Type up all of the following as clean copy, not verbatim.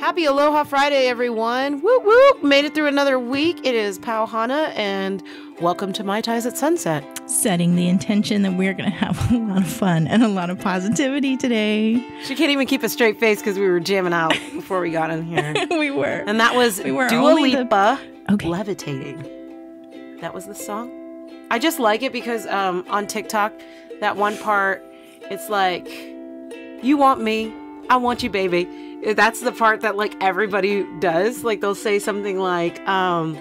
Happy Aloha Friday, everyone. Whoop, whoop. Made it through another week. It is Pau Hana, and welcome to Mai Tais at Sunset. Setting the intention that we're going to have a lot of fun and a lot of positivity today. She can't even keep a straight face because we were jamming out before we got in here. We were. And that was Dua Lipa, Levitating. That was the song. I just like it because on TikTok, that one part, it's like, you want me, I want you, baby. That's the part that like everybody does. Like they'll say something like, "Oh,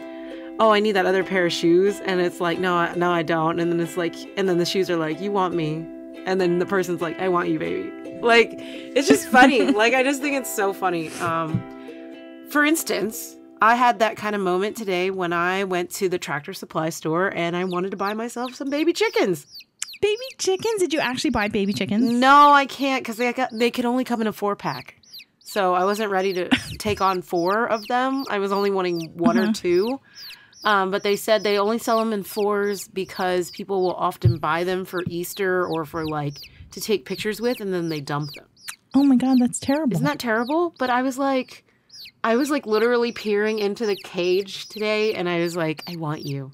I need that other pair of shoes," and it's like, "No, I don't." And then it's like, and then the shoes are like, "You want me?" And then the person's like, "I want you, baby." Like it's just funny. Like I just think it's so funny. For instance, I had that kind of moment today when I went to the Tractor Supply store and I wanted to buy myself some baby chickens. Baby chickens? Did you actually buy baby chickens? No, I can't because they could only come in a 4-pack. So I wasn't ready to take on 4 of them. I was only wanting one or two. But they said they only sell them in 4s because people will often buy them for Easter or for like to take pictures with, and then they dump them. Oh my God, that's terrible. Isn't that terrible? But I was like literally peering into the cage today and I was like, I want you.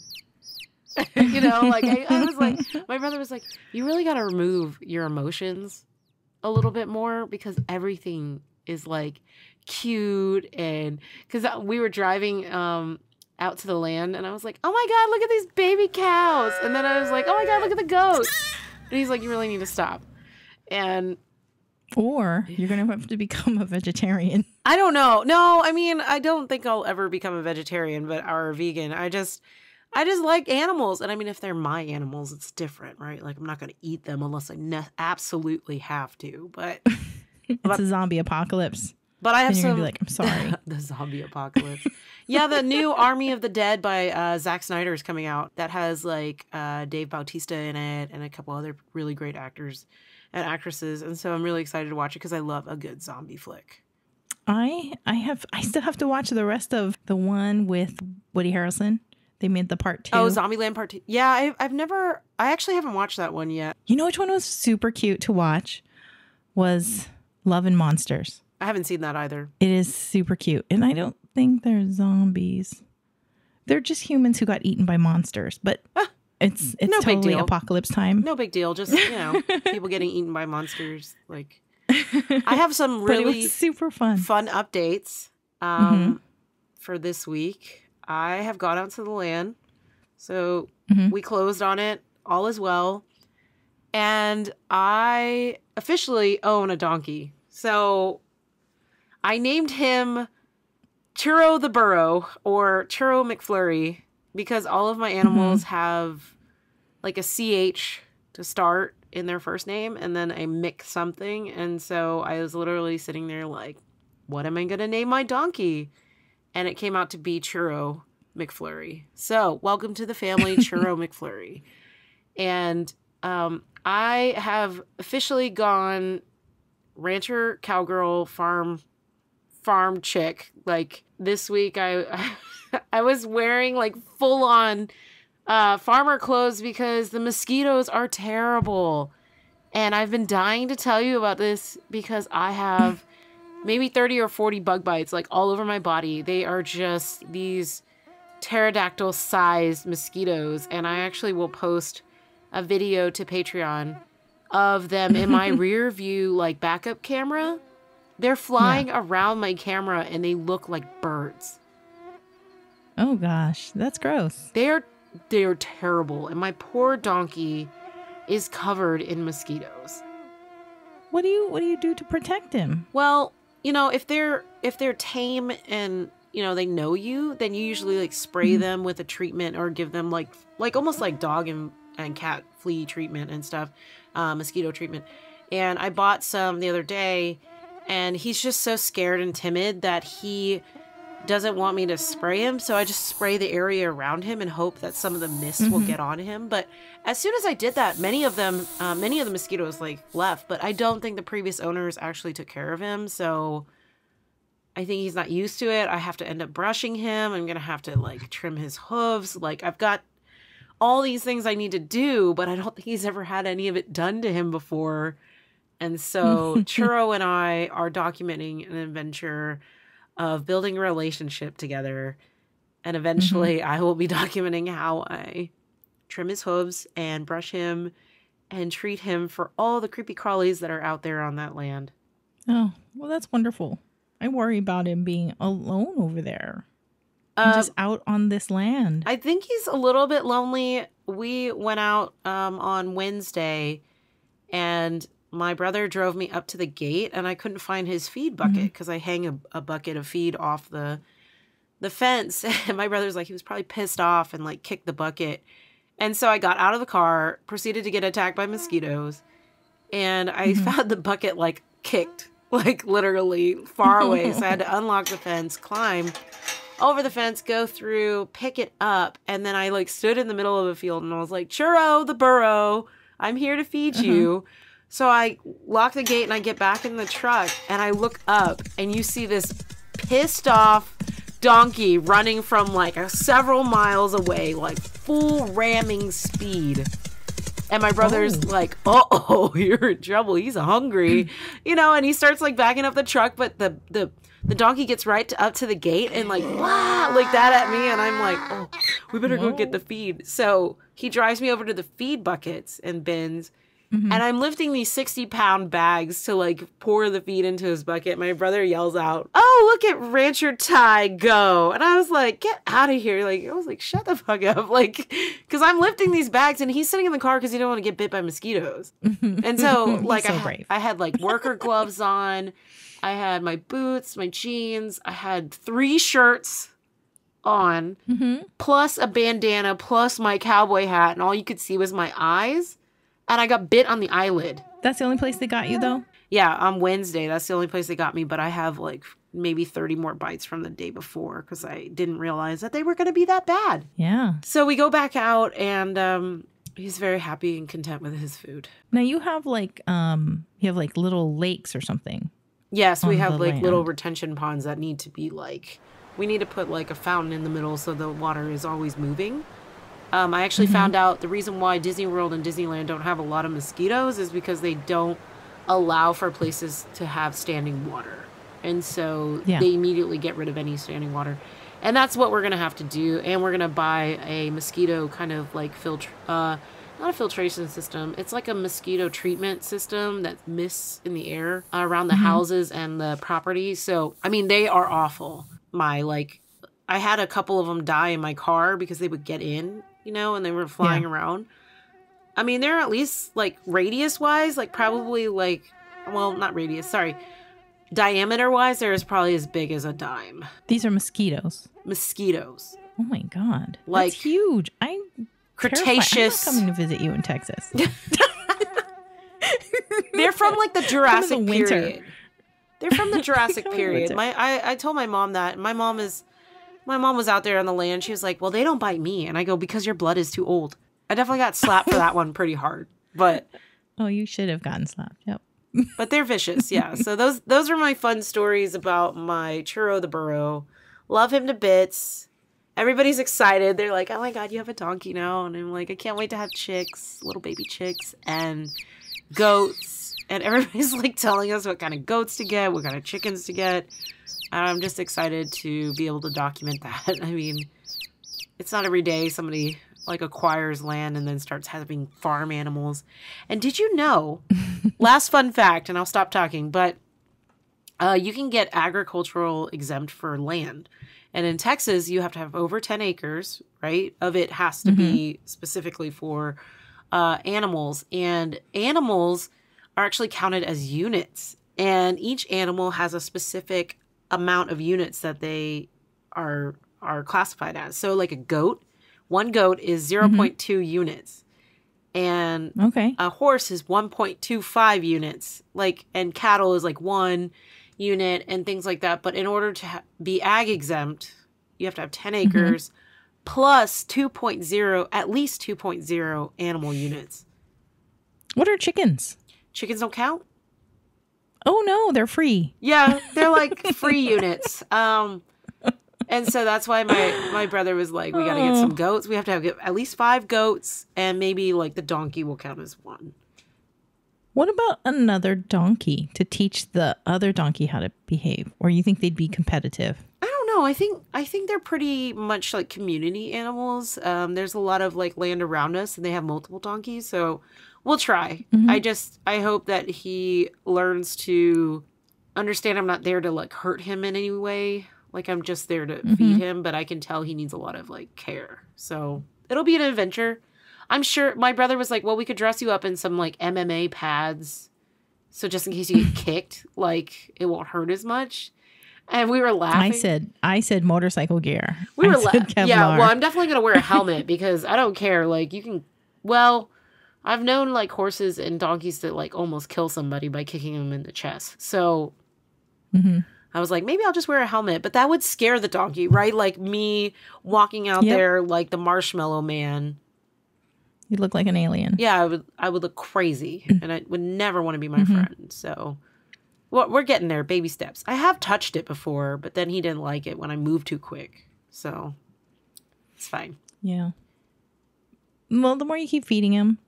You know, like I was like, my brother was like, you really got to remove your emotions a little bit more because everything is like cute. And because we were driving out to the land and I was like, oh my God, look at these baby cows. And then I was like, oh my God, look at the goats. And he's like, you really need to stop. And or you're going to have to become a vegetarian. I don't know. No, I mean, I don't think I'll ever become a vegetarian, but or a vegan. I just like animals. And I mean, if they're my animals, it's different, right? Like I'm not going to eat them unless I absolutely have to, but it's a zombie apocalypse. But I have some. You're gonna be like, I'm sorry. The zombie apocalypse. Yeah, the new Army of the Dead by Zack Snyder is coming out. That has like Dave Bautista in it and a couple other really great actors and actresses. And so I'm really excited to watch it because I love a good zombie flick. I still have to watch the rest of the one with Woody Harrelson. They made the part 2. Oh, Zombieland part 2. Yeah, I actually haven't watched that one yet. You know which one was super cute to watch was Love and Monsters. I haven't seen that either. It is super cute. And I don't think they're zombies. They're just humans who got eaten by monsters. But it's no totally big deal. Apocalypse time. No big deal. Just, you know, people getting eaten by monsters. Like I have some really super fun updates for this week. I have gone out to the land. So we closed on it. All is well. And I officially own a donkey. So I named him Churro the Burro or Churro McFlurry because all of my animals have like a CH to start in their first name and then a Mick something. And so I was literally sitting there like, what am I going to name my donkey? And it came out to be Churro McFlurry. So welcome to the family, Churro McFlurry. And I have officially gone rancher, cowgirl, farm chick. Like this week I was wearing like full on farmer clothes because the mosquitoes are terrible. And I've been dying to tell you about this because I have maybe 30 or 40 bug bites, like all over my body. They are just these pterodactyl-sized mosquitoes. And I actually will post a video to Patreon of them in my rear view, like backup camera. They're flying around my camera and they look like birds. Oh gosh, that's gross. They're terrible. And my poor donkey is covered in mosquitoes. What do you do to protect him? Well, you know, if they're tame and, you know, they know you, then you usually like spray them with a treatment or give them like almost like dog and cat flea treatment and stuff, mosquito treatment. And I bought some the other day and he's just so scared and timid that he doesn't want me to spray him. So I just spray the area around him and hope that some of the mist will get on him. But as soon as I did that, many of the mosquitoes like left, but I don't think the previous owners actually took care of him. So I think he's not used to it. I have to end up brushing him. I'm going to have to like trim his hooves. Like I've got all these things I need to do, but I don't think he's ever had any of it done to him before. And so Churro and I are documenting an adventure of building a relationship together. And eventually I will be documenting how I trim his hooves and brush him and treat him for all the creepy crawlies that are out there on that land. Oh, well, that's wonderful. I worry about him being alone over there. Just out on this land. I think he's a little bit lonely. We went out on Wednesday and my brother drove me up to the gate and I couldn't find his feed bucket because I hang a bucket of feed off the fence. And my brother's like, he was probably pissed off and like kicked the bucket. And so I got out of the car, proceeded to get attacked by mosquitoes. And I found the bucket like kicked, like literally far away. So I had to unlock the fence, climb over the fence, go through, pick it up. And then I like stood in the middle of a field and I was like, Churro, the burro, I'm here to feed you. So I lock the gate and I get back in the truck and I look up and you see this pissed off donkey running from like several miles away, like full ramming speed. And my brother's like, uh-oh, you're in trouble. He's hungry, you know, and he starts like backing up the truck, but the donkey gets right up to the gate and like, wah, like that at me. And I'm like, oh, we better go get the feed. So he drives me over to the feed buckets and bins. And I'm lifting these 60-pound bags to like pour the feed into his bucket. My brother yells out, oh, look at Rancher Ty go. And I was like, get out of here. Like, I was like, shut the fuck up. Like, because I'm lifting these bags and he's sitting in the car because he didn't want to get bit by mosquitoes. And so like I had like worker gloves on. I had my boots, my jeans. I had 3 shirts on, plus a bandana, plus my cowboy hat. And all you could see was my eyes. And I got bit on the eyelid. That's the only place they got you, though? Yeah, on Wednesday. That's the only place they got me. But I have, like, maybe 30 more bites from the day before because I didn't realize that they were going to be that bad. Yeah. So we go back out, and he's very happy and content with his food. Now, you have, like, little lakes or something. Yes, we have, like, little retention ponds that need to be, like, we need to put, like, a fountain in the middle so the water is always moving. I actually found out the reason why Disney World and Disneyland don't have a lot of mosquitoes is because they don't allow for places to have standing water. And so they immediately get rid of any standing water. And that's what we're going to have to do. And we're going to buy a mosquito kind of like not a filtration system. It's like a mosquito treatment system that mists in the air around the houses and the property. So, I mean, they are awful. I had a couple of them die in my car because they would get in, you know, and they were flying around. I mean, they're at least, like, radius-wise, like, probably, like, well, not radius, sorry. Diameter-wise, they're probably as big as a dime. These are mosquitoes. Mosquitoes. Oh, my God. Like, that's huge. I'm Cretaceous. Terrified. I'm not coming to visit you in Texas. They're from, like, the Jurassic period. They're from the Jurassic period. I told my mom that. My mom was out there on the land. She was like, well, they don't bite me. And I go, because your blood is too old. I definitely got slapped for that one pretty hard. But oh, you should have gotten slapped. Yep. But they're vicious. Yeah. So those are my fun stories about my Churro the burro. Love him to bits. Everybody's excited. They're like, oh, my God, you have a donkey now. And I'm like, I can't wait to have chicks, little baby chicks and goats. And everybody's like telling us what kind of goats to get, what kind of chickens to get. I'm just excited to be able to document that. I mean, it's not every day somebody like acquires land and then starts having farm animals. And did you know, last fun fact, and I'll stop talking, but you can get agricultural exempt for land. And in Texas, you have to have over 10 acres, right? Of it has to be specifically for animals. And animals are actually counted as units. And each animal has a specific amount of units that they are classified as. So like a goat, one goat is 0.2 units. And a horse is 1.25 units. Like, and cattle is like 1 unit and things like that. But in order to be ag exempt, you have to have 10 acres plus 2.0, at least 2.0 animal units. What are chickens? Chickens don't count. Oh, no, they're free. Yeah, they're like free units. And so that's why my brother was like, we got to get some goats. We have to have at least 5 goats and maybe like the donkey will count as 1. What about another donkey to teach the other donkey how to behave? Or you think they'd be competitive? I don't know. I think they're pretty much like community animals. There's a lot of like land around us and they have multiple donkeys. So we'll try. Mm-hmm. I hope that he learns to understand I'm not there to like hurt him in any way. Like I'm just there to mm-hmm. feed him, but I can tell he needs a lot of like care. So it'll be an adventure. I'm sure my brother was like, well, we could dress you up in some like MMA pads. So just in case you get kicked, like it won't hurt as much. And we were laughing. I said motorcycle gear. We were laughing. Yeah. Well, I'm definitely going to wear a helmet because I don't care. Like you can, well, I've known like horses and donkeys that like almost kill somebody by kicking them in the chest. So mm-hmm. I was like, maybe I'll just wear a helmet, but that would scare the donkey, right? Like me walking out yep. there, like the marshmallow man. You'd look like an alien. Yeah, I would look crazy, and I would never want to be my mm-hmm. friend. So, well, we're getting there, baby steps. I have touched it before, but then he didn't like it when I moved too quick. So, it's fine. Yeah. Well, the more you keep feeding him,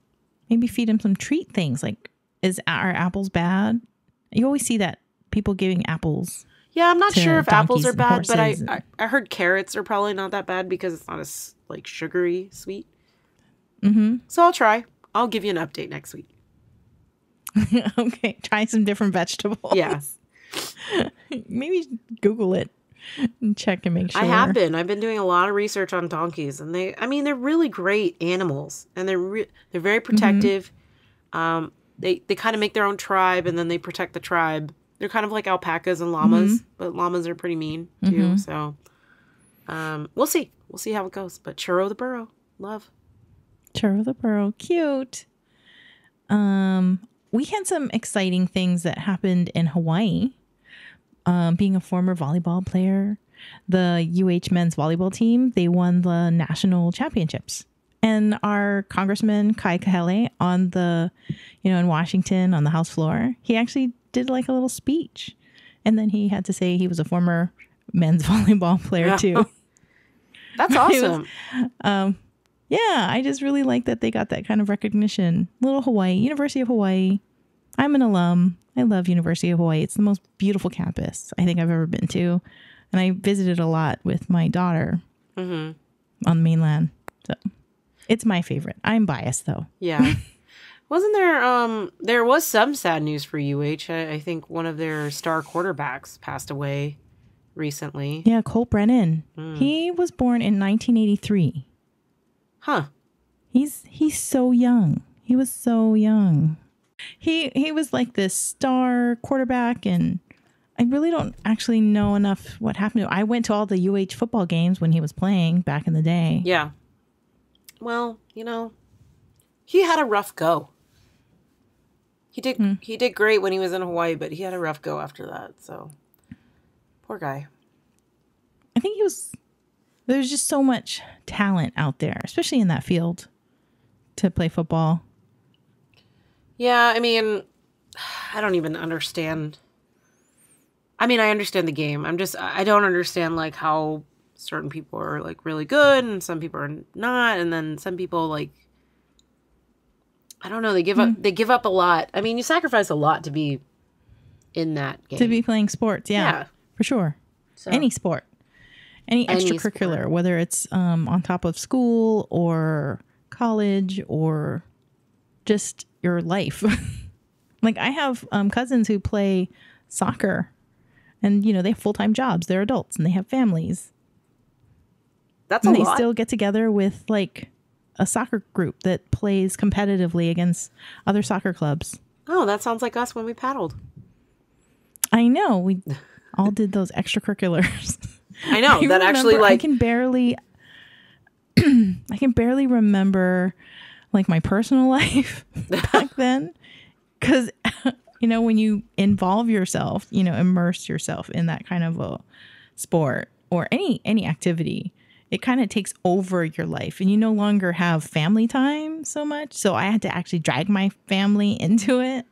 maybe feed him some treat things. Like, are apples bad? You always see that people giving apples. Yeah, I'm not sure if apples are bad, but I heard carrots are probably not that bad because it's not as like sugary sweet. Mm-hmm. So I'll try. I'll give you an update next week. Okay. Try some different vegetables. Yeah. Maybe Google it and check and make sure. I have been. I've been doing a lot of research on donkeys. And they're really great animals. And they're very protective. Mm-hmm. They kind of make their own tribe and then they protect the tribe. They're kind of like alpacas and llamas. Mm-hmm. But llamas are pretty mean, too. Mm-hmm. So we'll see. We'll see how it goes. But Churro the Burro. Love. Churro the Burro, cute. We had some exciting things that happened in Hawaii. Being a former volleyball player, the UH men's volleyball team, they won the national championships. And our Congressman Kai Kahele on the, in Washington on the House floor, he actually did like a little speech. And then he had to say he was a former men's volleyball player too. That's awesome. Yeah, I just really like that they got that kind of recognition. Little Hawaii, University of Hawaii. I'm an alum. I love University of Hawaii. It's the most beautiful campus I think I've ever been to. And I visited a lot with my daughter mm-hmm. on the mainland. So it's my favorite. I'm biased, though. Yeah. Wasn't there, there was some sad news for UH. I think one of their star quarterbacks passed away recently. Yeah, Colt Brennan. Mm. He was born in 1983. Huh. He's so young. He was so young. He was like this star quarterback, and I really don't actually know enough what happened to him. I went to all the UH football games when he was playing back in the day. Yeah. Well, he had a rough go. He did great when he was in Hawaii, but he had a rough go after that. So poor guy. I think he was. There's just so much talent out there, especially in that field, to play football. Yeah, I mean, I don't even understand. I mean, I understand the game. I don't understand, like, how certain people are, like, really good and some people are not. And then some people, like, I don't know, they give up a lot. I mean, you sacrifice a lot to be in that game. To be playing sports, yeah. For sure. So. Any sport. Any extracurricular, sport. Whether it's on top of school or college or just your life. Like I have cousins who play soccer and, they have full-time jobs. They're adults and they have families. That's a lot. And they still get together with like a soccer group that plays competitively against other soccer clubs. Oh, that sounds like us when we paddled. I know. We all did those extracurriculars. I know that actually like I can barely remember like my personal life back then because when you involve yourself, immerse yourself in that kind of a sport or any activity, it kind of takes over your life and you no longer have family time so much. So I had to actually drag my family into it.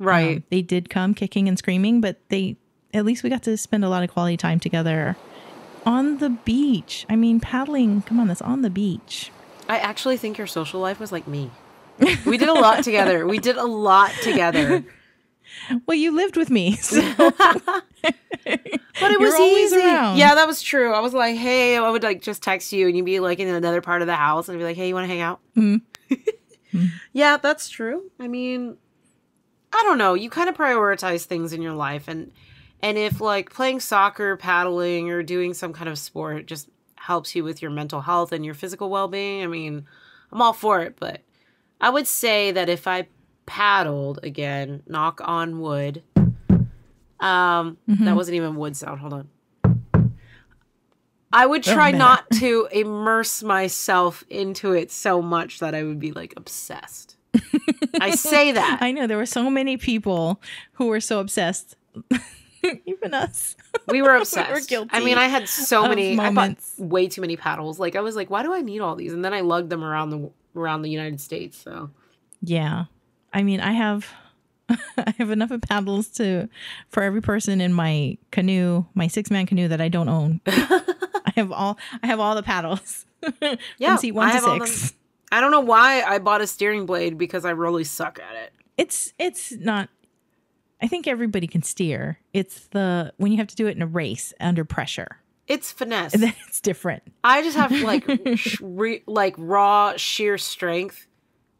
Right. They did come kicking and screaming, but at least we got to spend a lot of quality time together on the beach. I mean, paddling. Come on, that's on the beach. I actually think your social life was like me. We did a lot together. We did a lot together. Well, you lived with me. So. But it was easy. Around. Yeah, that was true. I was like, hey, I would like just text you and you'd be like in another part of the house and I'd be like, hey, you want to hang out? Mm-hmm. Yeah, that's true. I mean, I don't know. You kind of prioritize things in your life. And if like playing soccer, paddling, or doing some kind of sport just helps you with your mental health and your physical well-being, I mean, I'm all for it. But I would say that if I paddled again, knock on wood. That wasn't even wood sound. Hold on. I would try not to immerse myself into it so much that I would be like obsessed. I say that. I know there were so many people who were so obsessed. Even us. We were obsessed. We were guilty. I mean, I had so many moments. I bought way too many paddles. Like I was like, why do I need all these? And then I lugged them around the United States. So yeah. I mean, I have enough of paddles for every person in my canoe, my 6-man canoe that I don't own. I have all the paddles. Yeah, from seat 1 to 6. I don't know why I bought a steering blade because I really suck at it. It's not. I think everybody can steer. It's the when you have to do it in a race under pressure. It's finesse. And then it's different. I just have like like raw sheer strength.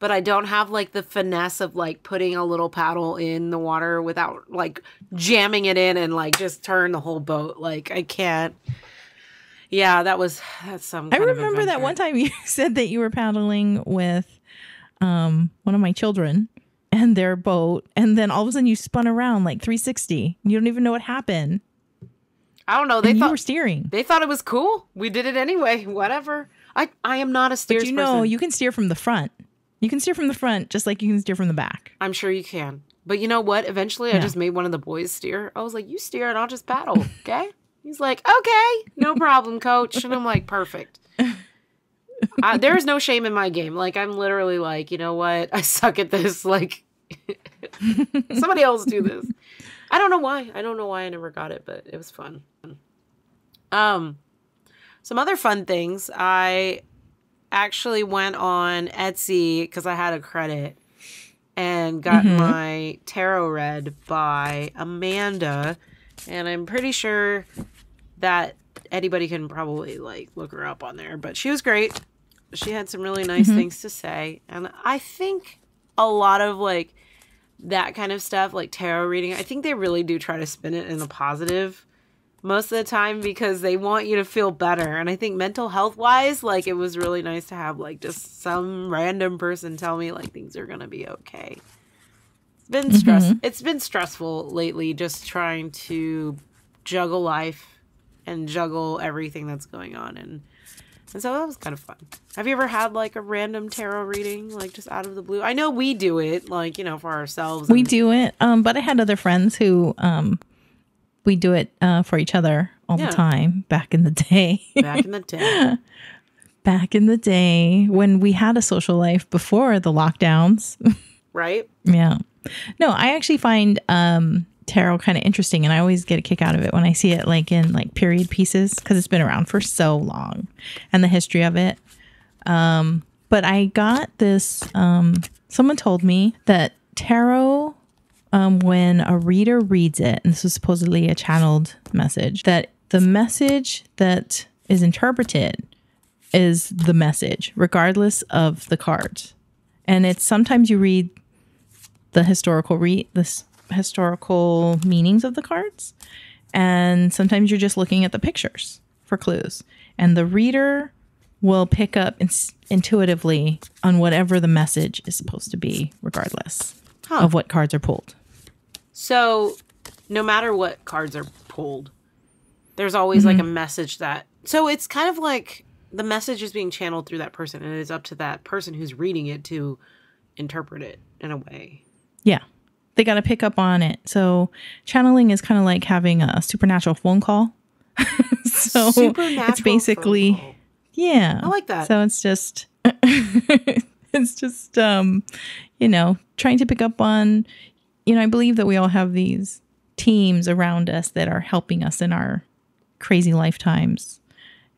But I don't have, like, the finesse of, like, putting a little paddle in the water without, like, jamming it in and, like, just turn the whole boat. Like, I can't. Yeah, that's some kind of adventure. I remember that one time you said that you were paddling with one of my children and their boat. And then all of a sudden you spun around, like, 360. You don't even know what happened. I don't know. They thought you were steering. They thought it was cool. We did it anyway. Whatever. I am not a steers person. But you know, you can steer from the front. You can steer from the front just like you can steer from the back. I'm sure you can. But you know what? Eventually, I just made one of the boys steer. I was like, you steer and I'll just paddle, okay? He's like, okay, no problem, coach. And I'm like, perfect. There is no shame in my game. Like, I'm literally like, you know what? I suck at this. Like, somebody else do this. I don't know why. I don't know why I never got it, but it was fun. Some other fun things. I actually went on Etsy because I had a credit and got my tarot read by Amanda, and I'm pretty sure that anybody can probably like look her up on there, but she was great. She had some really nice things to say, and I think a lot of like that kind of stuff, like tarot reading, I think they really do try to spin it in a positive most of the time because they want you to feel better. And I think mental health wise, like it was really nice to have like just some random person tell me like things are going to be okay. It's been stressful lately, just trying to juggle life and juggle everything that's going on. And so that was kind of fun. Have you ever had like a random tarot reading, like just out of the blue? I know we do it like, you know, for ourselves. We do it. But I had other friends who, we do it for each other all the time back in the day. Back in the day. Back in the day when we had a social life before the lockdowns. Right? Yeah. No, I actually find tarot kind of interesting, and I always get a kick out of it when I see it like in like period pieces because it's been around for so long and the history of it. But I got this. Someone told me that tarot... when a reader reads it, and this was supposedly a channeled message, that the message that is interpreted is the message, regardless of the card. And it's sometimes you read the historical meanings of the cards, and sometimes you're just looking at the pictures for clues. And the reader will pick up intuitively on whatever the message is supposed to be, regardless of what cards are pulled. So no matter what cards are pulled, there's always like a message that... So it's kind of like the message is being channeled through that person, and it's up to that person who's reading it to interpret it in a way. Yeah. They got to pick up on it. So channeling is kind of like having a supernatural phone call. So supernatural, it's basically... Phone call. Yeah. I like that. So it's just... It's just, you know, trying to pick up on... You know, I believe that we all have these teams around us that are helping us in our crazy lifetimes.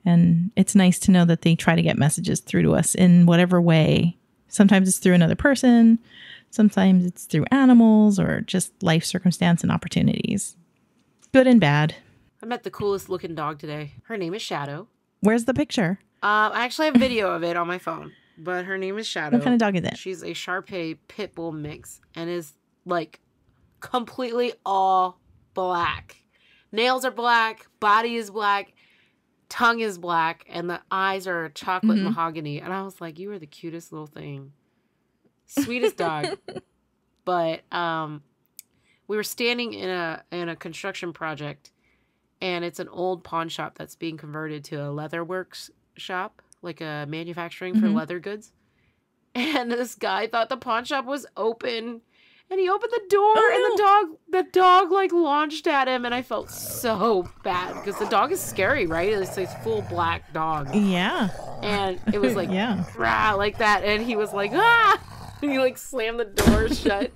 And it's nice to know that they try to get messages through to us in whatever way Sometimes it's through another person. Sometimes it's through animals or just life circumstance and opportunities. Good and bad. I met the coolest looking dog today. Her name is Shadow. Where's the picture? I actually have a video of it on my phone, but her name is Shadow. What kind of dog is it? She's a Shar Pei pit bull mix and is like completely all black. Nails are black, body is black, tongue is black, and the eyes are chocolate mahogany. And I was like, you are the cutest little thing. Sweetest dog. But we were standing in a construction project, and it's an old pawn shop that's being converted to a leather works shop, like a manufacturing for leather goods. And this guy thought the pawn shop was open, and he opened the door, and the dog like launched at him, and I felt so bad because the dog is scary, right? It's a full black dog. Yeah. And it was like rah, like that, and he was like ah, and he like slammed the door shut.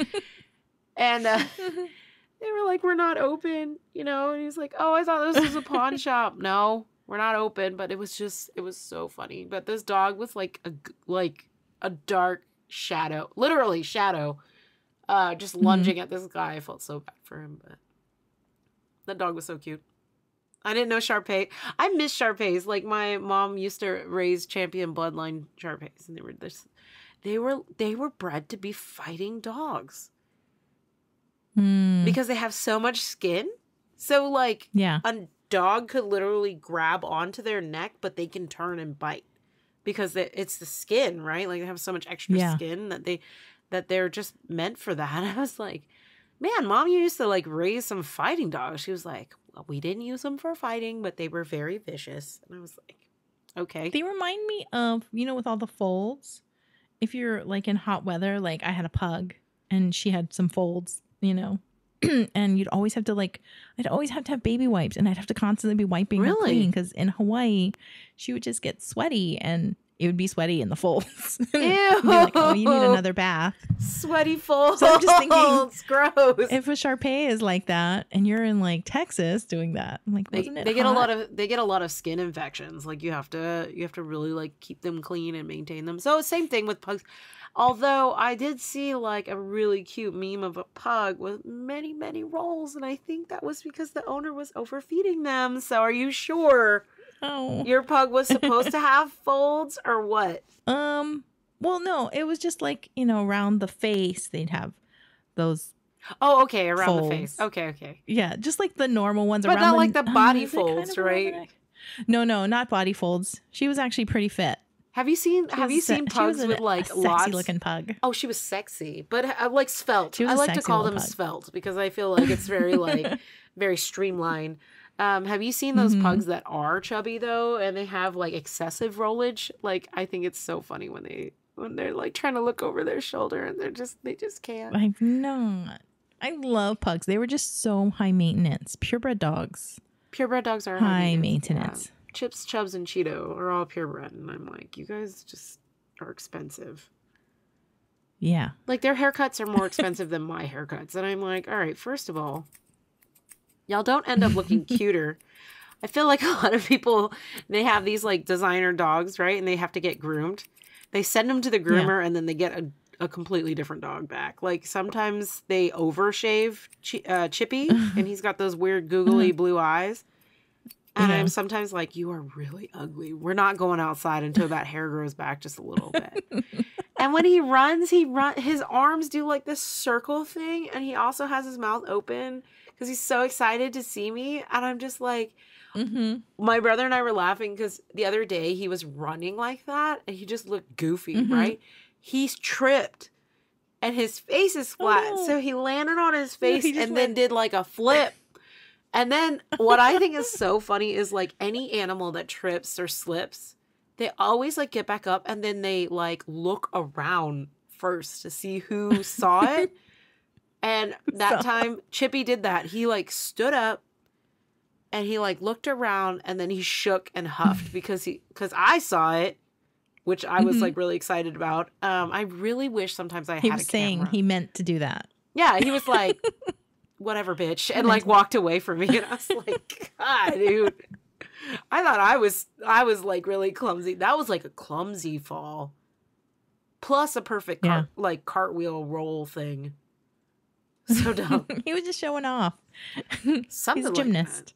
And they were like, we're not open, you know? And he's like, oh, I thought this was a pawn shop. No, we're not open. But it was just, it was so funny. But this dog was like a dark shadow, literally shadow, just lunging at this guy. I felt so bad for him. But that dog was so cute. I didn't know Shar Pei. I miss Shar Peis. Like, my mom used to raise champion bloodline Shar Peis, and they were bred to be fighting dogs. Because they have so much skin. So, like, a dog could literally grab onto their neck, but they can turn and bite because it's the skin, right? Like, they have so much extra skin that they're just meant for that. And I was like, man, Mom, you used to, like, raise some fighting dogs. She was like, well, we didn't use them for fighting, but they were very vicious. And I was like, okay. They remind me of, you know, with all the folds, if you're, like, in hot weather, like, I had a pug and she had some folds, you know, and you'd always have to I'd always have to have baby wipes, and I'd have to constantly be wiping her clean, because in Hawaii, she would just get sweaty, and it would be sweaty in the folds. Ew. Be like, oh, you need another bath. Sweaty folds. So I'm just thinking, gross. If a Shar Pei is like that, and you're in like Texas doing that, I'm like, they get a lot of skin infections. Like, you have to really like keep them clean and maintain them. So same thing with pugs. Although I did see like a really cute meme of a pug with many, many rolls, and I think that was because the owner was overfeeding them. So are you sure? Oh. Your pug was supposed to have folds or what? Well, no, it was just like, you know, around the face, they'd have those. Oh, okay. Around folds. The face. Okay. Okay. Yeah. Just like the normal ones. But around not like the body folds, kind of, right? No, not body folds. She was actually pretty fit. Have you seen pugs with like a sexy looking pug? Oh, she was sexy, but like svelte. I like to call them svelte because I feel like it's very like very streamlined. Have you seen those pugs that are chubby though, and they have like excessive rollage? Like, I think it's so funny when they're like trying to look over their shoulder and they just can't. I've not. I love pugs. They were just so high maintenance. Purebred dogs. Purebred dogs are high maintenance. Yeah. Chips, Chubs, and Cheeto are all purebred, and I'm like, you guys just are expensive. Yeah. Like, their haircuts are more expensive than my haircuts, and I'm like, all right, first of all, y'all don't end up looking cuter. I feel like a lot of people, they have these like designer dogs, right? And they have to get groomed. They send them to the groomer and then they get a completely different dog back. Like, sometimes they overshave Chippy and he's got those weird googly blue eyes. And I'm sometimes like, you are really ugly. We're not going outside until that hair grows back just a little bit. And when he runs, his arms do like this circle thing. And he also has his mouth open because he's so excited to see me. And I'm just like, my brother and I were laughing because the other day he was running like that. And he just looked goofy, right? He's tripped. And his face is flat. Oh, no. So he landed on his face then did like a flip. And then what I think is so funny is like any animal that trips or slips, they always like get back up and then they like look around first to see who saw it. And that time Chippy did that. He like stood up and he like looked around and then he shook and huffed because I saw it, which I was like really excited about. I really wish sometimes I had a camera. He was saying he meant to do that. Yeah, he was like... whatever, bitch, and like walked away from me, and I was like, God, dude, I thought I was like really clumsy. That was like a clumsy fall, Plus a perfect like cartwheel roll thing. So dumb. He was just showing off. Something. He's a gymnast.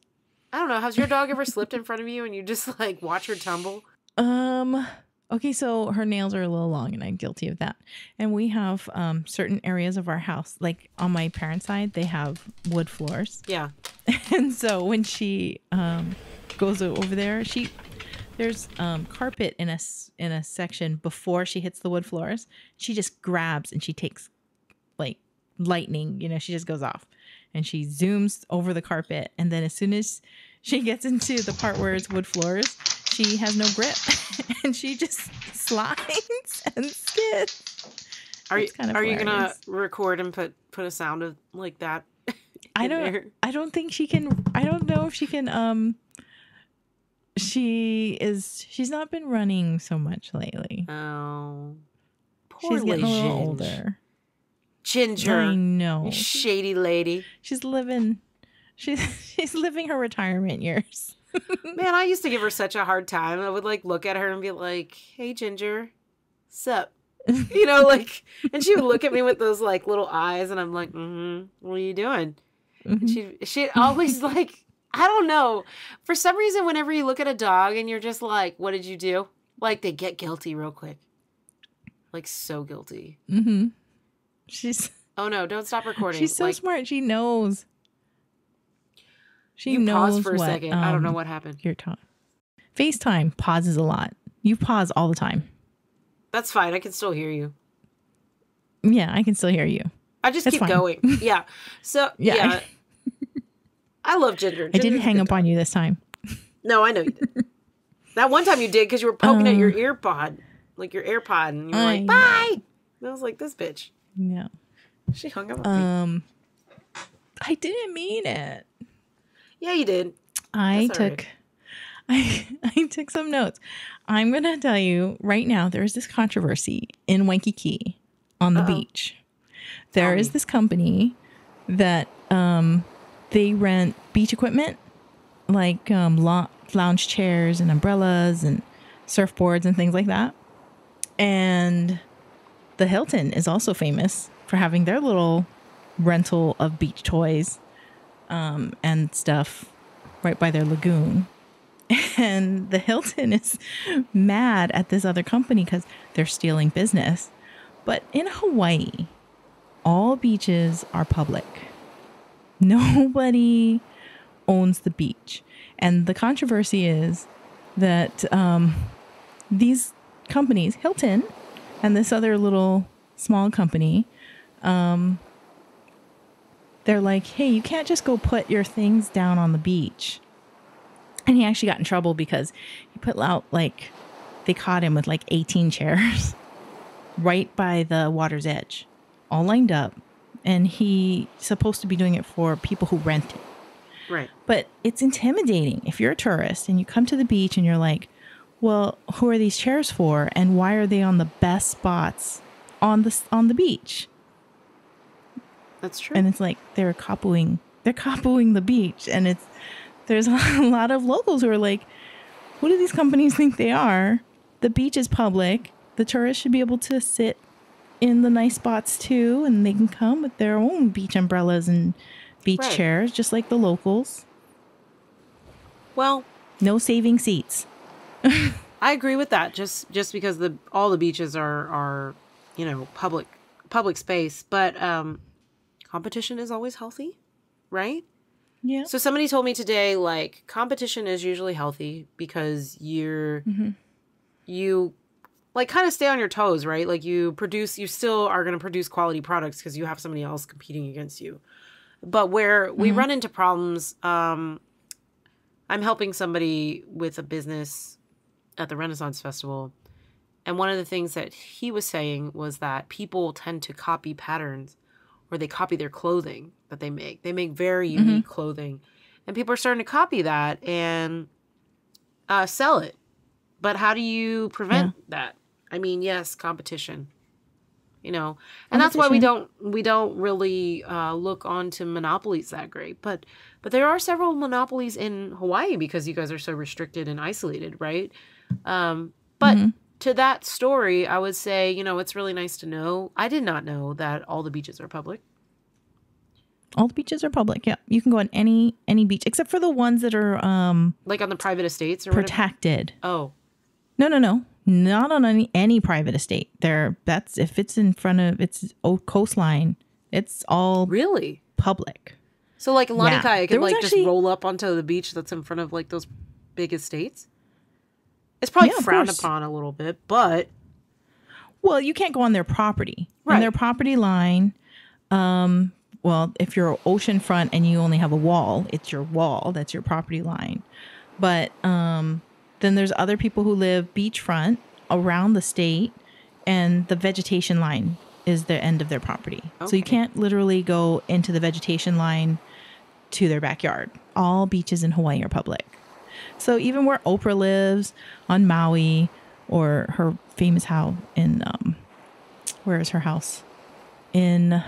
Like, I don't know. Has your dog ever slipped in front of you and you just like watch her tumble? Okay, so her nails are a little long, and I'm guilty of that. And we have certain areas of our house, like on my parents' side, they have wood floors. Yeah. And so when she goes over there, there's carpet in a section before she hits the wood floors. She just grabs and she takes like lightning, you know, she just goes off and she zooms over the carpet. And then as soon as she gets into the part where it's wood floors, she has no grip and she just slides and skids. Are you gonna record and put a sound of like that? I don't know if she can she's not been running so much lately. Oh, poor Ginger. She's getting a little older. Ginger. I know. Shady lady. She's living her retirement years. Man, I used to give her such a hard time. I would like look at her and be like, "Hey, Ginger, sup?" You know, like, and she would look at me with those like little eyes, and I'm like, "What are you doing?" Mm-hmm. And she'd always like, I don't know, for some reason, whenever you look at a dog and you're just like, "What did you do?" Like they get guilty real quick, like so guilty. Mm-hmm. She's oh no, don't stop recording. She's so like, smart. She knows. She knows pause for a second. I don't know what happened. Your time. FaceTime pauses a lot. You pause all the time. That's fine. I can still hear you. Yeah, I can still hear you. I just keep going. Yeah. So, yeah. I love Ginger. I didn't hang up on you this time. No, I know you did. That one time you did because you were poking at your ear pod, like your AirPod, and you were like, bye. And I was like, this bitch. Yeah. She hung up on me. I didn't mean it. Yeah, you did. I took some notes. I'm going to tell you right now, there is this controversy in Waikiki on the beach. There is this company that they rent beach equipment, like lounge chairs and umbrellas and surfboards and things like that. And the Hilton is also famous for having their little rental of beach toys and stuff right by their lagoon. And the Hilton is mad at this other company because they're stealing business. But in Hawaii, all beaches are public. Nobody owns the beach. And the controversy is that these companies, Hilton and this other little small company, they're like, hey, you can't just go put your things down on the beach. And he actually got in trouble because he put out, like, they caught him with like 18 chairs right by the water's edge, all lined up. And he's supposed to be doing it for people who rent it. Right. But it's intimidating if you're a tourist and you come to the beach and you're like, well, who are these chairs for? And why are they on the best spots on the beach? That's true. And it's like they're copying the beach. And there's a lot of locals who are like, what do these companies think they are? The beach is public. The tourists should be able to sit in the nice spots too. And they can come with their own beach umbrellas and beach chairs, just like the locals. Well, no saving seats. I agree with that. Just because all the beaches are, you know, public space. But, competition is always healthy, right? Yeah. So somebody told me today, like, competition is usually healthy because you like kind of stay on your toes, right? Like you still are going to produce quality products because you have somebody else competing against you. But where we run into problems, I'm helping somebody with a business at the Renaissance Festival. And one of the things that he was saying was that people tend to copy patterns. Or they copy their clothing that they make. They make very unique clothing. And people are starting to copy that and sell it. But how do you prevent that? I mean, yes, competition. You know, and that's why we don't really look onto monopolies that great. But there are several monopolies in Hawaii because you guys are so restricted and isolated, right? But to that story, I would say, you know, it's really nice to know. I did not know that all the beaches are public. All the beaches are public. Yeah, you can go on any beach except for the ones that are like on the private estates or protected. Whatever. Oh, no, not on any private estate. There, that's if it's in front of its old coastline. It's all really public. So like Lanikai, yeah. Could like actually just roll up onto the beach that's in front of like those big estates. It's probably frowned upon a little bit, but well, you can't go on their property, right? On their property line. Well, if you're oceanfront and you only have a wall, it's your wall. That's your property line. But then there's other people who live beachfront around the state, and the vegetation line is the end of their property. Okay. So you can't literally go into the vegetation line to their backyard. All beaches in Hawaii are public. So even where Oprah lives on Maui, or her famous house in where is her house? In...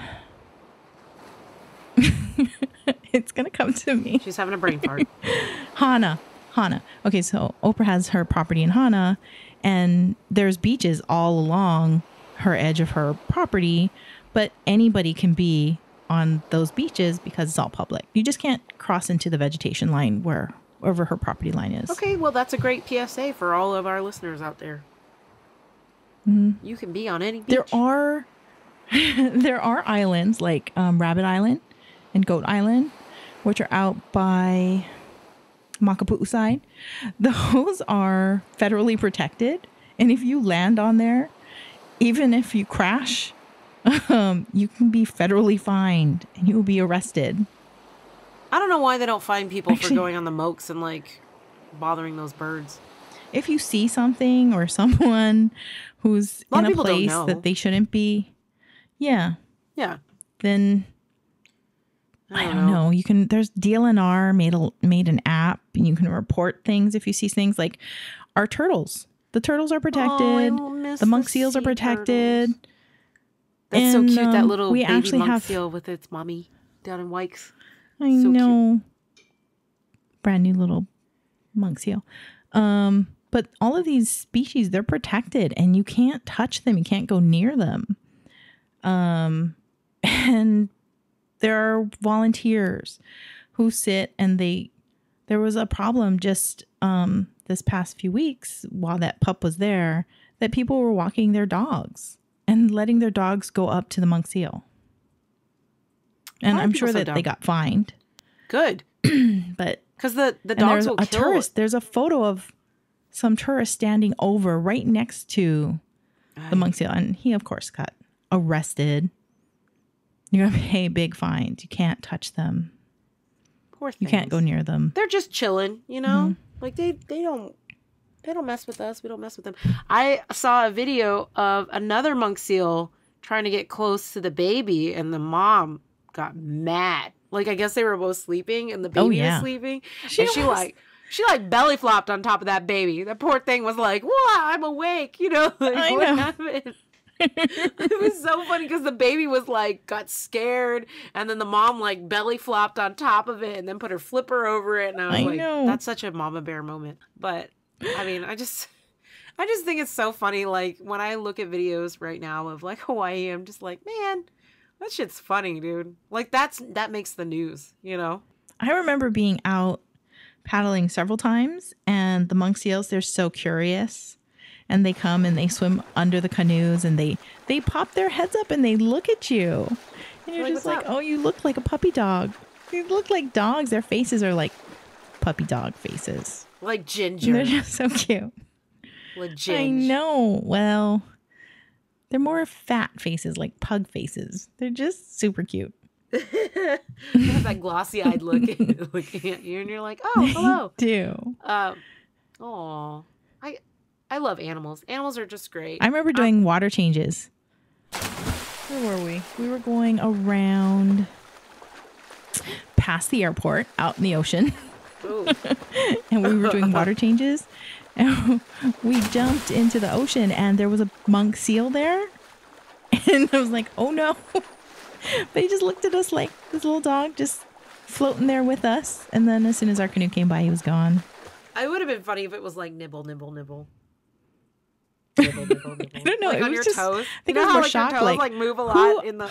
It's gonna come to me. She's having a brain fart. Hana. Okay, so Oprah has her property in Hana, and there's beaches all along her edge of her property, but anybody can be on those beaches because it's all public. You just can't cross into the vegetation line wherever her property line is. Okay, well that's a great PSA for all of our listeners out there. Mm-hmm. You can be on any beach. There are islands like Rabbit Island and Goat Island, which are out by Makapu'u side. Those are federally protected. And if you land on there, even if you crash, you can be federally fined and you will be arrested. I don't know why they don't fine people for going on the mokes and like bothering those birds. If you see something or someone who's in a place that they shouldn't be, yeah, then... I don't know. You can. There's DLNR made an app, and you can report things if you see things like our turtles. The turtles are protected. Oh, the monk seals are protected. Turtles. That's so cute. That little baby monk seal with its mommy down in Wikes. I know. Cute. Brand new little monk seal. But all of these species, they're protected, and you can't touch them. You can't go near them. And there are volunteers who sit and there was a problem just this past few weeks while that pup was there that people were walking their dogs and letting their dogs go up to the monk seal. And I'm sure that they got fined. Good. But because the dogs will kill tourist. There's a photo of some tourist standing over right next to the monk seal. And he, of course, got arrested. You're going to pay big fines. You can't touch them. Poor things. You can't go near them. They're just chilling, you know? Mm-hmm. Like, they don't mess with us. We don't mess with them. I saw a video of another monk seal trying to get close to the baby, and the mom got mad. Like, I guess they were both sleeping, and the baby was sleeping. She belly flopped on top of that baby. That poor thing was like, "Whoa, I'm awake." You know? Like, what happened? It was so funny because the baby was like got scared, and then the mom like belly flopped on top of it and then put her flipper over it, and I was like, that's such a mama bear moment. But I mean, I just think it's so funny. Like when I look at videos right now of like Hawaii, I'm just like, man, that shit's funny, dude. Like that makes the news, you know? I remember being out paddling several times, and the monk seals, they're so curious. And they come and they swim under the canoes, and they pop their heads up and they look at you. And you're just like, oh, you look like a puppy dog. You look like dogs. Their faces are like puppy dog faces. Like Ginger. And they're just so cute. Legit. I know. Well, they're more fat faces, like pug faces. They're just super cute. They have that glossy-eyed look looking at you, and you're like, oh, hello. They do. Aw. I love animals. Animals are just great. I remember doing water changes. Where were we? We were going around past the airport out in the ocean. And we were doing water changes. And we jumped into the ocean, and there was a monk seal there. And I was like, oh no. But he just looked at us like this little dog just floating there with us. And then as soon as our canoe came by, he was gone. It would have been funny if it was like nibble, nibble, nibble. I don't know. Like it on was your just, toes? I think you know it was how, more like, shock. Your toes, like move a lot who, in the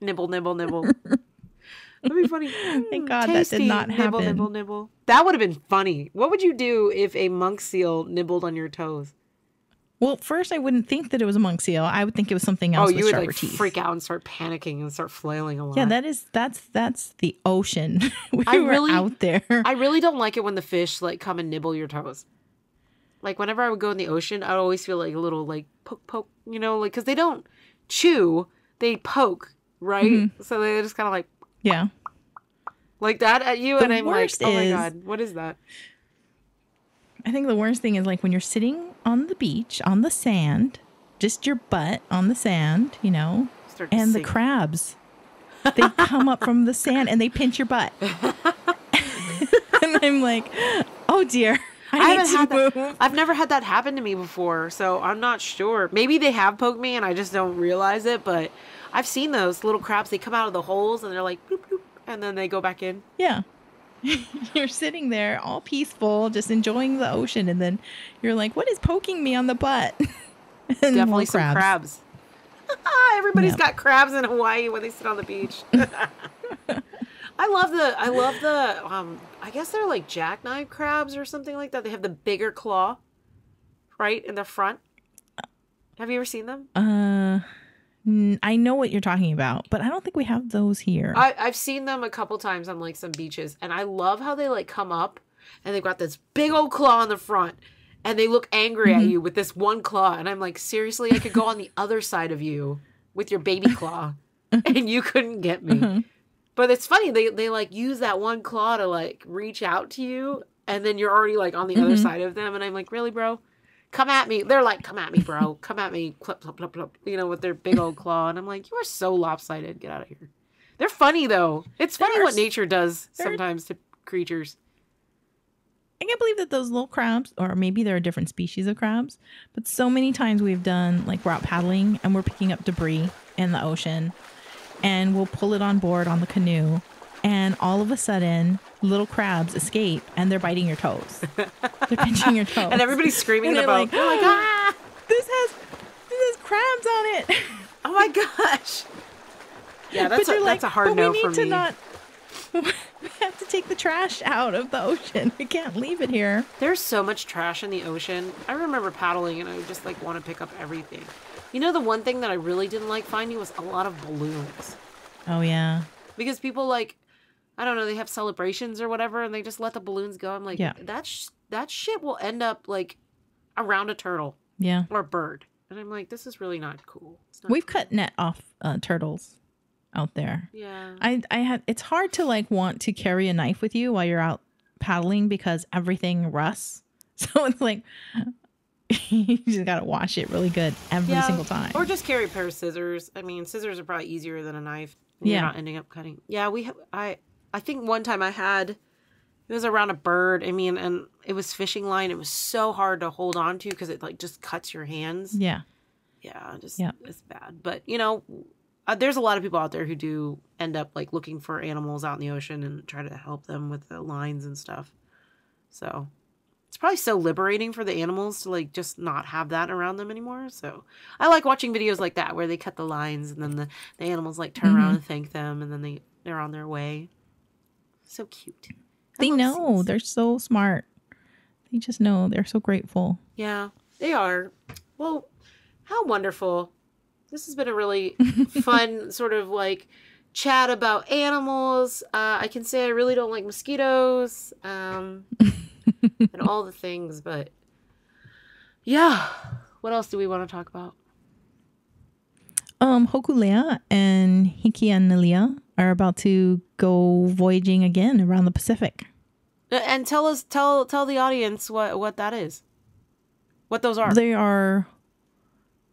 nibble, nibble, nibble. That'd be funny. Thank God Tasty. That did not happen. Nibble, nibble, nibble. That would have been funny. What would you do if a monk seal nibbled on your toes? Well, first I wouldn't think that it was a monk seal. I would think it was something else. Oh, you would like teeth. Freak out and start panicking and start flailing a lot. Yeah, that's the ocean. we were really out there. I really don't like it when the fish like come and nibble your toes. Like whenever I would go in the ocean, I would always feel like a little like poke, poke, you know, like because they don't chew, they poke, right? Mm-hmm. So they just kind of like yeah, like that at you, the and I'm like, oh my God, what is that? I think the worst thing is like when you're sitting on the beach, on the sand, just your butt on the sand, you know, and the crabs, they come up from the sand and they pinch your butt. And I'm like, oh dear, I haven't had that. I've never had that happen to me before, so I'm not sure. Maybe they have poked me and I just don't realize it, but I've seen those little crabs. They come out of the holes and they're like, boop, boop, and then they go back in. Yeah. You're sitting there all peaceful, just enjoying the ocean. And then you're like, what is poking me on the butt? Definitely some crabs. Everybody's yeah. got crabs in Hawaii when they sit on the beach. I love the, I guess they're like jackknife crabs or something like that. They have the bigger claw, right? In the front. Have you ever seen them? I know what you're talking about, but I don't think we have those here. I've seen them a couple times on like some beaches, and I love how they like come up and they've got this big old claw in the front and they look angry mm-hmm. at you with this one claw. And I'm like, seriously, I could go on the other side of you with your baby claw and you couldn't get me. Mm-hmm. But it's funny. They like use that one claw to like reach out to you. And then you're already like on the mm-hmm. other side of them. And I'm like, really, bro? Come at me. They're like, come at me, bro. Come at me. Clip, clip, clip, clip, you know, with their big old claw. And I'm like, you are so lopsided. Get out of here. They're funny, though. It's funny what nature does sometimes to creatures. I can't believe that those little crabs, or maybe there are different species of crabs, but so many times we've done, like, we're out paddling and we're picking up debris in the ocean and we'll pull it on board on the canoe. And all of a sudden, little crabs escape, and they're biting your toes. They're pinching your toes. And everybody's screaming in the boat. Like, oh my God, this has crabs on it. Oh my gosh. Yeah, that's a hard no for me. We have to take the trash out of the ocean. We can't leave it here. There's so much trash in the ocean. I remember paddling, and I would just like want to pick up everything. You know, the one thing that I really didn't like finding was a lot of balloons. Oh, yeah. Because people like... I don't know, they have celebrations or whatever, and they just let the balloons go. I'm like, yeah. that shit will end up, like, around a turtle. Yeah. Or a bird. And I'm like, this is really not cool. We've cut net off turtles out there. Yeah. It's hard to, like, want to carry a knife with you while you're out paddling because everything rusts. So it's like, you just got to wash it really good every single time. Or just carry a pair of scissors. I mean, scissors are probably easier than a knife. Yeah. You're not ending up cutting. Yeah, I think one time I had, it was around a bird. I mean, and it was fishing line. It was so hard to hold on to because it like just cuts your hands. Yeah. Yeah. It's bad. But, you know, there's a lot of people out there who do end up like looking for animals out in the ocean and try to help them with the lines and stuff. So it's probably so liberating for the animals to like just not have that around them anymore. So I like watching videos like that where they cut the lines and then the animals like turn mm-hmm. around and thank them and then they're on their way. So cute. They know. They're so smart. They just know. They're so grateful. Yeah, they are. Well, how wonderful. This has been a really fun sort of like chat about animals. I can say I really don't like mosquitoes and all the things. But yeah, what else do we want to talk about? Hokulea and Hikianalia are about to go voyaging again around the Pacific. And tell the audience what that is. What those are. They are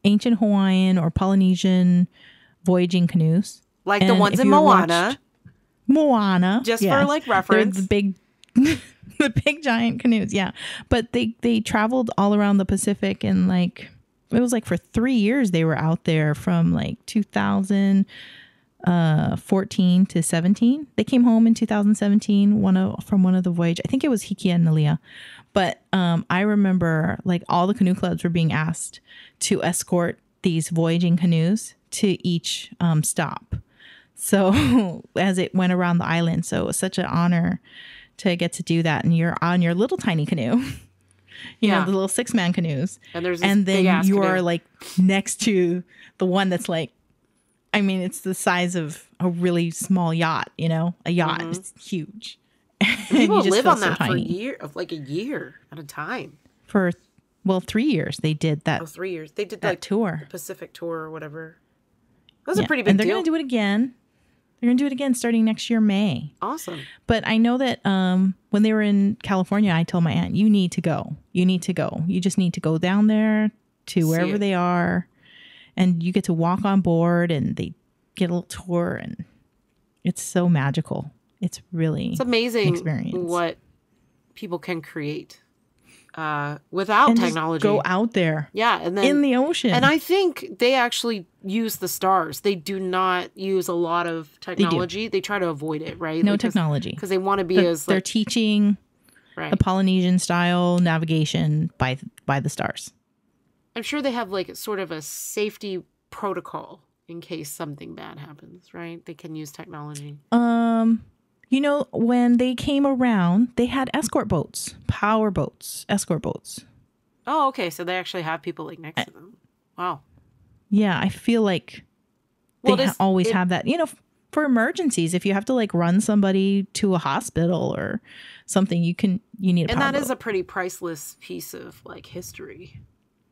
ancient Hawaiian or Polynesian voyaging canoes. Like the ones in Moana. Moana. Just for like reference. They're the big giant canoes, yeah. But they traveled all around the Pacific and like it was like for 3 years they were out there from like 2000 14 to 17. They came home in 2017 from one of the voyage. I think it was Hikianalia. But I remember like all the canoe clubs were being asked to escort these voyaging canoes to each stop. So as it went around the island. So it was such an honor to get to do that. And you're on your little tiny canoe, you know, the little 6-man canoes. And there's then you are like next to the one that's like, I mean, it's the size of a really small yacht, you know, a yacht. Mm-hmm. It's huge. And people live on that for a year at a time. For, 3 years they did that. Oh, 3 years. They did that like, tour. The Pacific tour or whatever. That was a pretty big deal. And they're going to do it again. They're going to do it again starting next year, May. Awesome. But I know that when they were in California, I told my aunt, you need to go. You need to go. You just need to go down there to wherever they are. And you get to walk on board and they get a little tour. And it's so magical. It's really amazing what people can create without technology. Just go out there. Yeah. And then, in the ocean. And I think they actually use the stars. They do not use a lot of technology. They try to avoid it, right? No technology. Because they want to be they're teaching the Polynesian style navigation by the stars. I'm sure they have like sort of a safety protocol in case something bad happens, right? They can use technology. You know, when they came around, they had escort boats, power boats, escort boats. Oh, okay. So they actually have people like next to them. Wow. Yeah, I feel like they always have that. You know, for emergencies, if you have to like run somebody to a hospital or something, you need a power boat. And that is a pretty priceless piece of like history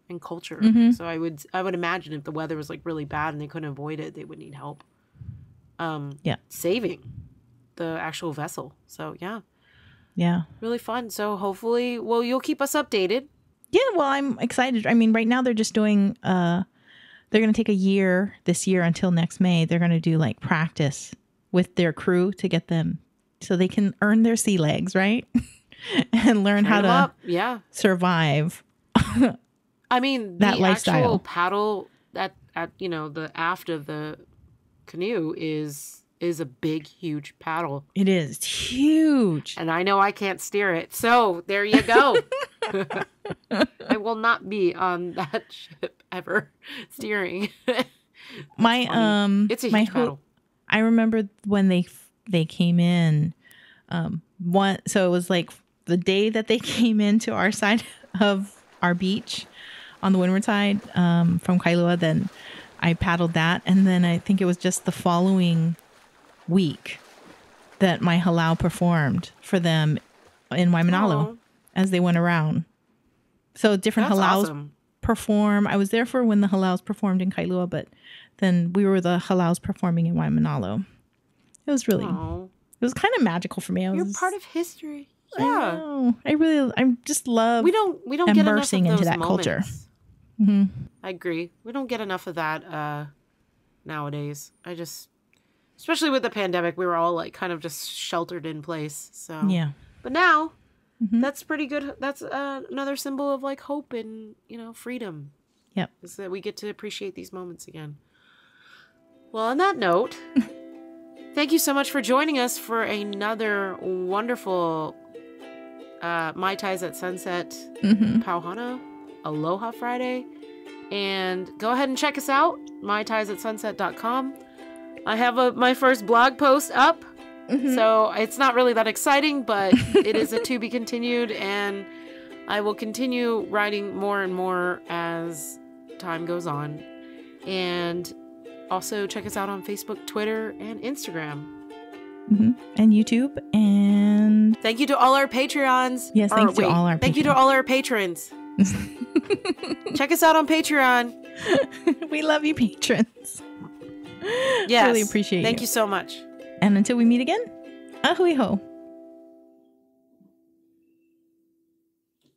and culture. Mm-hmm. So I would imagine if the weather was like really bad and they couldn't avoid it, they would need help saving the actual vessel. So yeah, really fun. So hopefully you'll keep us updated. I'm excited. I mean, right now they're just doing they're gonna take a year this year until next May. They're gonna do like practice with their crew to get them so they can earn their sea legs, right? And learn how to survive. I mean, that lifestyle. Actual paddle at you know, the aft of the canoe is a big, huge paddle. It is. It's huge. And I know I can't steer it. So there you go. I will not be on that ship ever steering. It's a huge paddle. I remember when they came in. So it was like the day that they came into our side of our beach. On the windward side from Kailua, then I paddled that. And then I think it was just the following week that my halau performed for them in Waimanalo as they went around. So different halau's perform. I was there for when the halau's performed in Kailua, but then we were the halau's performing in Waimanalo. It was really, it was kind of magical for me. You're part of history. Yeah, I just love. We don't get enough of those moments. Culture. Mm-hmm. I agree. We don't get enough of that nowadays. I just, especially with the pandemic, we were all like kind of just sheltered in place. So yeah, but now that's pretty good. That's another symbol of like hope and freedom. Yep, is that we get to appreciate these moments again. Well, on that note, thank you so much for joining us for another wonderful. Mai Tais at Sunset, Pauhana, Aloha Friday. And go ahead and check us out, maitaisatsunset.com. I have my first blog post up, so it's not really that exciting, but it is a to be continued, and I will continue writing more and more as time goes on. And also check us out on Facebook, Twitter, and Instagram. And YouTube, and thank you to all our Patreons. Yes, thank you to all our patrons. Check us out on Patreon. We love you, patrons. Yes, really appreciate you. Thank you so much. And until we meet again, ahui ho.